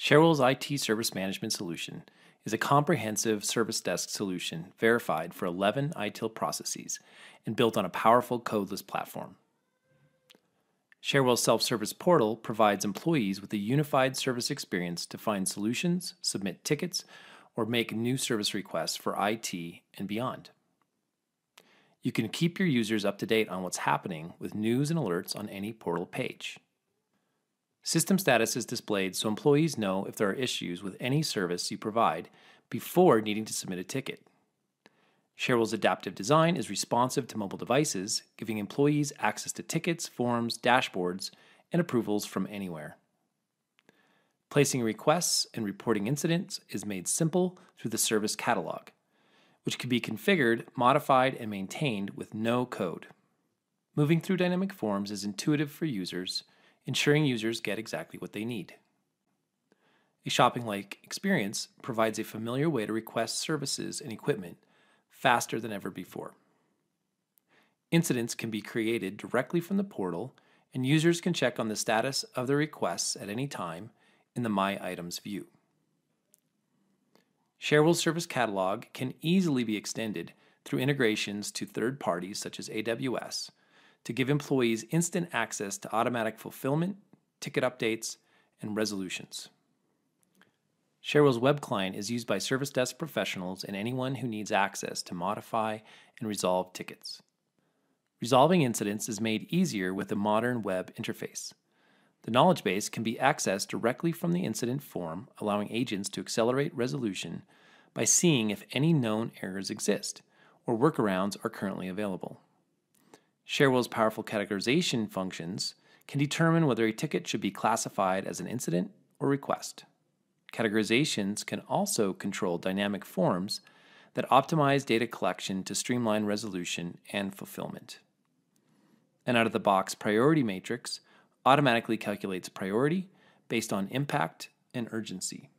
ShareWell's IT Service Management Solution is a comprehensive service desk solution verified for 11 ITIL processes and built on a powerful codeless platform. ShareWell's self-service portal provides employees with a unified service experience to find solutions, submit tickets, or make new service requests for IT and beyond. You can keep your users up to date on what's happening with news and alerts on any portal page. System status is displayed so employees know if there are issues with any service you provide before needing to submit a ticket. ShareWell's adaptive design is responsive to mobile devices, giving employees access to tickets, forms, dashboards, and approvals from anywhere. Placing requests and reporting incidents is made simple through the service catalog, which can be configured, modified, and maintained with no code. Moving through dynamic forms is intuitive for users, ensuring users get exactly what they need. A shopping-like experience provides a familiar way to request services and equipment faster than ever before. Incidents can be created directly from the portal, and users can check on the status of their requests at any time in the My Items view. ShareWell's service catalog can easily be extended through integrations to third parties such as AWS to give employees instant access to automatic fulfillment, ticket updates, and resolutions. ShareWell's web client is used by service desk professionals and anyone who needs access to modify and resolve tickets. Resolving incidents is made easier with the modern web interface. The knowledge base can be accessed directly from the incident form, allowing agents to accelerate resolution by seeing if any known errors exist or workarounds are currently available. ShareWell's powerful categorization functions can determine whether a ticket should be classified as an incident or request. Categorizations can also control dynamic forms that optimize data collection to streamline resolution and fulfillment. An out-of-the-box priority matrix automatically calculates priority based on impact and urgency.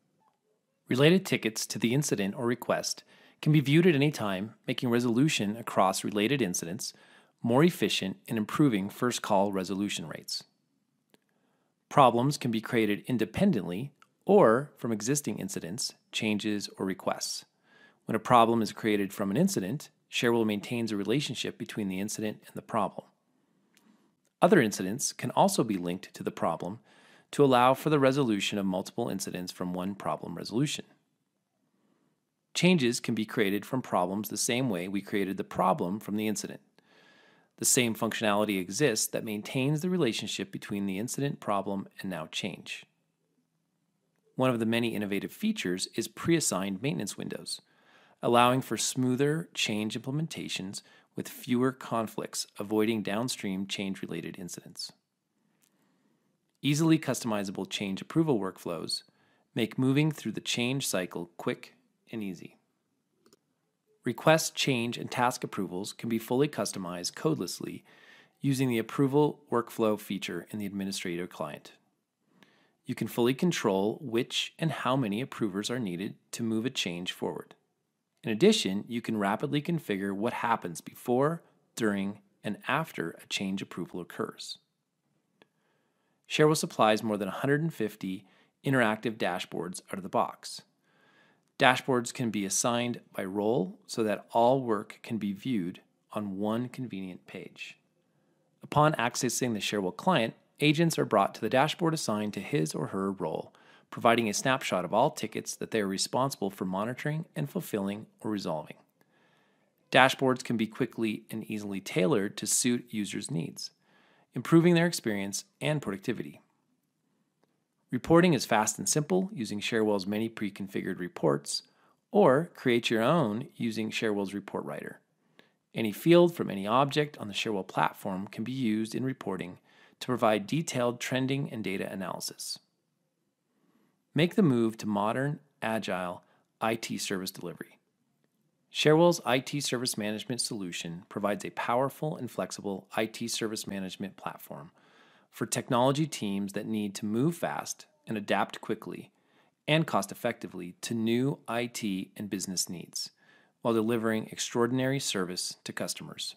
Related tickets to the incident or request can be viewed at any time, making resolution across related incidents more efficient and improving first call resolution rates. Problems can be created independently or from existing incidents, changes, or requests. When a problem is created from an incident, ShareWell maintains a relationship between the incident and the problem. Other incidents can also be linked to the problem to allow for the resolution of multiple incidents from one problem resolution. Changes can be created from problems the same way we created the problem from the incident. The same functionality exists that maintains the relationship between the incident, problem, and now change. One of the many innovative features is pre-assigned maintenance windows, allowing for smoother change implementations with fewer conflicts, avoiding downstream change-related incidents. Easily customizable change approval workflows make moving through the change cycle quick and easy. Request, change, and task approvals can be fully customized codelessly using the approval workflow feature in the administrator client. You can fully control which and how many approvers are needed to move a change forward. In addition, you can rapidly configure what happens before, during, and after a change approval occurs. ShareWell supplies more than 150 interactive dashboards out of the box. Dashboards can be assigned by role so that all work can be viewed on one convenient page. Upon accessing the ShareWell client, agents are brought to the dashboard assigned to his or her role, providing a snapshot of all tickets that they are responsible for monitoring and fulfilling or resolving. Dashboards can be quickly and easily tailored to suit users' needs, improving their experience and productivity. Reporting is fast and simple using ShareWell's many pre-configured reports, or create your own using ShareWell's report writer. Any field from any object on the ShareWell platform can be used in reporting to provide detailed trending and data analysis. Make the move to modern, agile IT service delivery. ShareWell's IT service management solution provides a powerful and flexible IT service management platform for technology teams that need to move fast and adapt quickly and cost-effectively to new IT and business needs while delivering extraordinary service to customers.